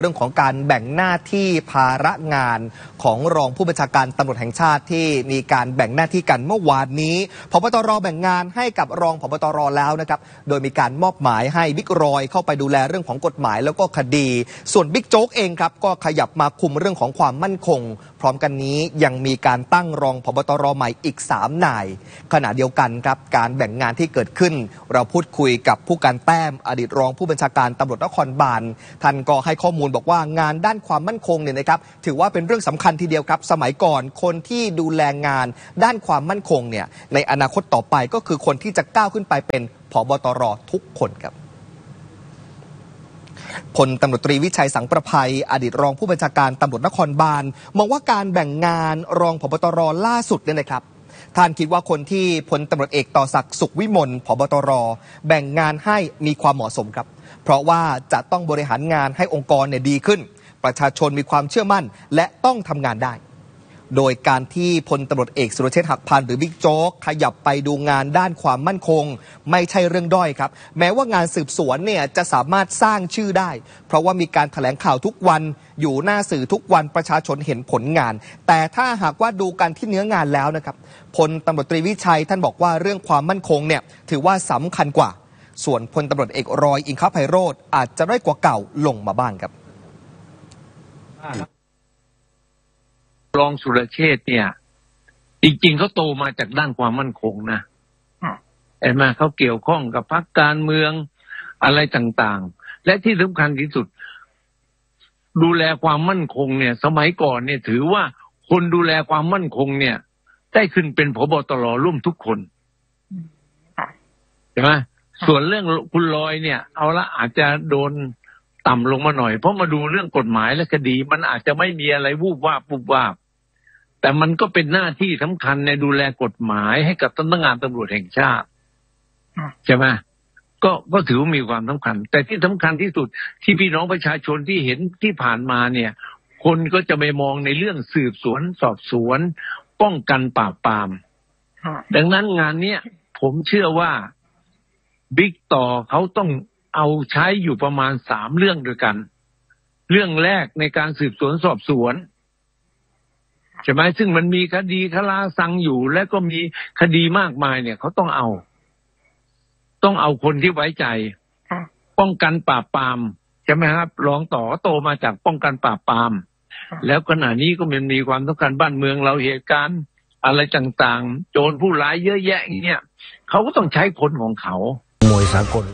เรื่องของการแบ่งหน้าที่ภาระงานของรองผู้บัญชาการตำรวจแห่งชาติที่มีการแบ่งหน้าที่กันเมื่อวานนี้ผบ.ตร.แบ่งงานให้กับรองผบ.ตร.แล้วนะครับโดยมีการมอบหมายให้บิ๊กรอยเข้าไปดูแลเรื่องของกฎหมายแล้วก็คดีส่วนบิ๊กโจ๊กเองครับก็ขยับมาคุมเรื่องของความมั่นคงพร้อมกันนี้ยังมีการตั้งรองผบ.ตร.ใหม่อีก3นายขณะเดียวกันครับการแบ่งงานที่เกิดขึ้นเราพูดคุยกับผู้การแต้มอดีตรองผู้บัญชาการตำรวจนครบาลท่านก็ให้ข้อมูลบอกว่างานด้านความมั่นคงเนี่ยนะครับถือว่าเป็นเรื่องสำคัญทีเดียวครับสมัยก่อนคนที่ดูแลงานด้านความมั่นคงเนี่ยในอนาคตต่อไปก็คือคนที่จะก้าวขึ้นไปเป็นผบ.ตร.ทุกคนครับพลตำรวจตรีวิชัยสังประภัยอดีตรองผู้บัญชาการตำรวจนครบาลมองว่าการแบ่งงานรองผบ.ตร.ล่าสุดเนี่ยนะครับท่านคิดว่าคนที่พลตำรวจเอกต่อศักดิ์สุขวิมลผบ.ตร.แบ่งงานให้มีความเหมาะสมครับเพราะว่าจะต้องบริหารงานให้องค์กรเนี่ยดีขึ้นประชาชนมีความเชื่อมั่นและต้องทำงานได้โดยการที่พลตำรวจเอกสุรเชษฐ์หักพานหรือบิ๊กโจ๊กขยับไปดูงานด้านความมั่นคงไม่ใช่เรื่องด้อยครับแม้ว่างานสืบสวนเนี่ยจะสามารถสร้างชื่อได้เพราะว่ามีการแถลงข่าวทุกวันอยู่หน้าสื่อทุกวันประชาชนเห็นผลงานแต่ถ้าหากว่าดูกันที่เนื้องานแล้วนะครับพลตำรวจตรีวิชัยท่านบอกว่าเรื่องความมั่นคงเนี่ยถือว่าสำคัญกว่าส่วนพลตำรวจเอกรอยอิงคไพโรจน์อาจจะด้อยกว่าเก่าลงมาบ้างครับรองสุรเชษฐ์เนี่ยจริงๆเขาโตมาจากด้านความมั่นคงนะเห็นไหมเขาเกี่ยวข้องกับพรรคการเมืองอะไรต่างๆและที่สำคัญที่สุดดูแลความมั่นคงเนี่ยสมัยก่อนเนี่ยถือว่าคนดูแลความมั่นคงเนี่ยได้ขึ้นเป็นผบ.ตร.ร่วมทุกคนเห็นไหมส่วนเรื่องคุณลอยเนี่ยเอาละอาจจะโดนต่ำลงมาหน่อยเพราะมาดูเรื่องกฎหมายและคดีมันอาจจะไม่มีอะไรวูบวาบปุ๊บวาบแต่มันก็เป็นหน้าที่สำคัญในดูแลกฎหมายให้กับสำนักงานตำรวจแห่งชาติใช่ไหมก็ถือว่ามีความสำคัญแต่ที่สำคัญที่สุดที่พี่น้องประชาชนที่เห็นที่ผ่านมาเนี่ยคนก็จะไปมองในเรื่องสืบสวนสอบสวนป้องกันปราบปรามดังนั้นงานเนี้ยผมเชื่อว่าบิ๊กต่อเขาต้องเอาใช้อยู่ประมาณ3เรื่องด้วยกันเรื่องแรกในการสืบสวนสอบสวนใช่ไหมซึ่งมันมีคดีคลาซังอยู่และก็มีคดีมากมายเนี่ยเขาต้องเอาคนที่ไว้ใจป้องกันปราบปรามใช่ไหมครับรองต่อโตมาจากป้องกันปราบปรามแล้วขณะนี้ก็มันมีความต้องการบ้านเมืองเราเหตุการณ์อะไรต่างๆโจรผู้ร้ายเยอะแยะอย่างเงี้ยเขาก็ต้องใช้คนของเขามวยสากล